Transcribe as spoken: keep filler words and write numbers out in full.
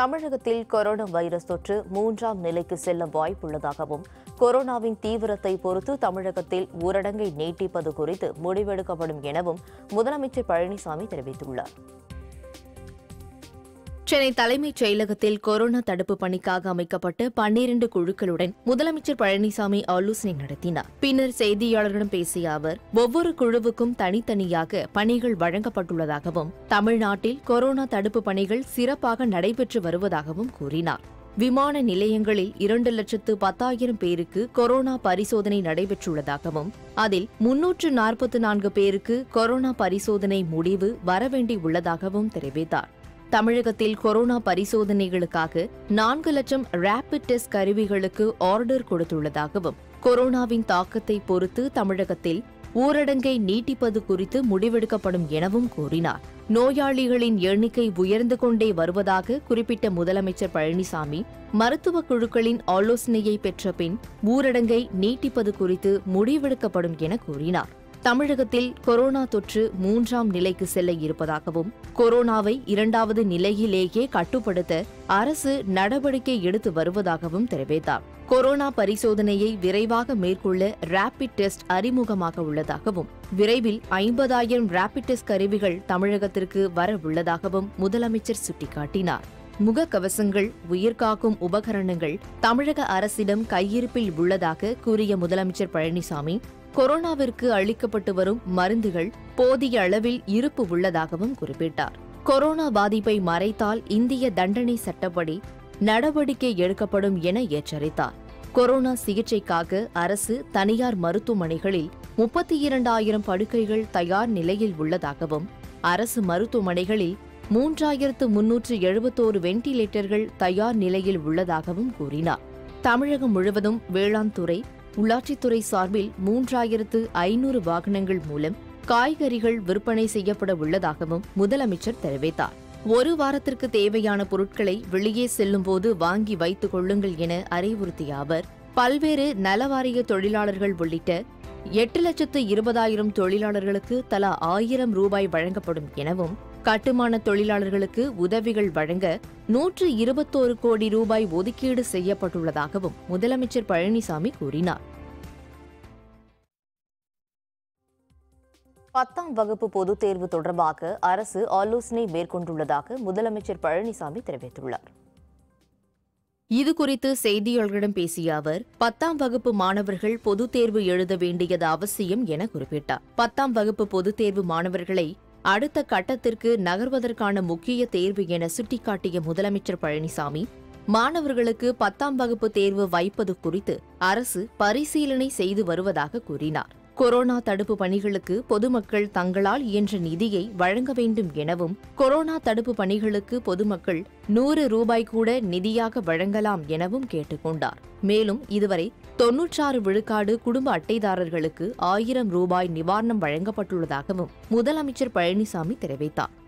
தமிழகத்தில் corona virus தொற்று மூன்றாம் நிலைக்கு செல்ல வாய்ப்புள்ளதாகவும் கொரோனாவின் தீவிரத்தை பொறுத்து தமிழகத்தில் ஊரடங்கை நீட்டிப்பது குறித்து முடிவெடுக்கப்படும் எனவும் முதலமைச்சர் பழனிசாமி தெரிவித்துள்ளார். சென்னை தலைமைச் செயலகத்தில் கொரோனா தடுப்பு பணிக்காக அமைக்கப்பட்ட பன்னிரண்டு குழுக்களுடன் முதலமைச்சர் பழனிசாமி ஆலோசனை நடத்தினார். பின்னர் செய்தியாளர்களிடம் பேசிய அவர், ஒவ்வொரு குழுவுக்கும் தனித்தனியாக பணிகள் வழங்கப்பட்டுள்ளதாகவும் தமிழ்நாட்டில் கொரோனா தடுப்பு பணிகள் சிறப்பாக நடைபெற்று வருவதாகவும் கூறினார். விமான நிலையங்களில் இரண்டு லட்சத்து பத்தாயிரம் பேருக்கு கொரோனா பரிசோதனை நடைபெற்றுள்ளதாகவும் அதில் முன்னூற்று நாற்பத்தி நான்கு பேருக்கு கொரோனா பரிசோதனை முடிவு வரவேண்டியுள்ளதாகவும் தெரிவித்தார். தமிழகத்தில் கொரோனா பரிசோதனைகளுக்காக நான்கு லட்சம் ரேபிட் டெஸ்ட் கருவிகளுக்கு ஆர்டர் கொடுத்துள்ளதாகவும் கொரோனாவின் தாக்கத்தை பொறுத்து தமிழகத்தில் ஊரடங்கை நீட்டிப்பது குறித்து முடிவெடுக்கப்படும் எனவும் கூறினார். நோயாளிகளின் எண்ணிக்கை உயர்ந்து கொண்டே வருவதாக குறிப்பிட்ட முதலமைச்சர் பழனிசாமி, மருத்துவக் குழுக்களின் ஆலோசனையை பெற்ற பின் ஊரடங்கை நீட்டிப்பது குறித்து முடிவெடுக்கப்படும் என கூறினார். தமிழகத்தில் கொரோனா தொற்று மூன்றாம் நிலைக்கு செல்ல இருப்பதாகவும் கொரோனாவை இரண்டாவது நிலையிலேயே கட்டுப்படுத்த அரசு நடவடிக்கை எடுத்து வருவதாகவும் தெரிவித்தார். கொரோனா பரிசோதனையை விரைவாக மேற்கொள்ள ரேபிட் டெஸ்ட் அறிமுகமாக உள்ளதாகவும் விரைவில் ஐம்பதாயிரம் ரேபிட் டெஸ்ட் கருவிகள் தமிழகத்திற்கு வர உள்ளதாகவும் முதலமைச்சர் சுட்டிக்காட்டினார். முகக்கவசங்கள், உயிர்காக்கும் உபகரணங்கள் தமிழக அரசிடம் கையிருப்பில் உள்ளதாக கூறிய முதலமைச்சர் பழனிசாமி, கொரோனாவிற்கு அளிக்கப்பட்டு வரும் மருந்துகள் போதிய அளவில் இருப்பு உள்ளதாகவும் குறிப்பிட்டார். கொரோனா பாதிப்பை மறைத்தால் இந்திய தண்டனை சட்டப்படி நடவடிக்கை எடுக்கப்படும் என எச்சரித்தார். கொரோனா சிகிச்சைக்காக அரசு தனியார் மருத்துவமனைகளில் முப்பத்தி இரண்டாயிரம் படுக்கைகள் தயார் நிலையில் உள்ளதாகவும் அரசு மருத்துவமனைகளில் மூன்றாயிரத்து முன்னூற்று எழுபத்தோரு வெண்டிலேட்டர்கள் தயார் நிலையில் உள்ளதாகவும் கூறினார். தமிழகம் முழுவதும் வேளாண் துறை, உள்ளாட்சித்துறை சார்பில் மூன்றாயிரத்து ஐநூறு வாகனங்கள் மூலம் காய்கறிகள் விற்பனை செய்யப்பட உள்ளதாகவும் முதலமைச்சர் தெரிவித்தார். ஒரு வாரத்திற்கு தேவையான பொருட்களை வெளியே செல்லும்போது வாங்கி வைத்துக் கொள்ளுங்கள் என அறிவுறுத்திய அவர், பல்வேறு நலவாரிய தொழிலாளர்கள் உள்ளிட்ட எட்டு லட்சத்து இருபதாயிரம் தொழிலாளர்களுக்கு தலா ஆயிரம் ரூபாய் வழங்கப்படும் எனவும் கட்டுமான தொழிலாளர்களுக்கு உதவிகள் வழங்க நூற்று இருபத்தோரு கோடி ரூபாய் ஒதுக்கீடு செய்யப்பட்டுள்ளதாகவும் முதலமைச்சர் பழனிசாமி கூறினார். பத்தாம் வகுப்பு பொதுத் தேர்வு தொடர்பாக அரசு ஆலோசனை மேற்கொண்டுள்ளதாக முதலமைச்சர் பழனிசாமி தெரிவித்துள்ளார். இதுகுறித்து செய்தியாளர்களிடம் பேசிய அவர், பத்தாம் வகுப்பு மாணவர்கள் பொதுத் தேர்வு எழுத வேண்டியது அவசியம் என குறிப்பிட்டார். பத்தாம் வகுப்பு பொதுத் தேர்வு மாணவர்களை அடுத்த கட்டத்திற்கு நகர்வதற்கான முக்கிய தேர்வு என சுட்டிக்காட்டிய முதலமைச்சர் பழனிசாமி, மாணவர்களுக்கு பத்தாம் வகுப்பு தேர்வு வைப்பது குறித்து அரசு பரிசீலனை செய்து வருவதாக கூறினார். கொரோனா தடுப்பு பணிகளுக்கு பொதுமக்கள் தங்களால் இயன்ற நிதியை வழங்க வேண்டும் எனவும் கொரோனா தடுப்பு பணிகளுக்கு பொதுமக்கள் நூறு ரூபாய் கூட நிதியாக வழங்கலாம் எனவும் கேட்டுக் கொண்டார். மேலும் இதுவரை தொன்னூற்றாறு விழுக்காடு குடும்ப அட்டைதாரர்களுக்கு ஆயிரம் ரூபாய் நிவாரணம் வழங்கப்பட்டுள்ளதாகவும் முதலமைச்சர் பழனிசாமி தெரிவித்தார்.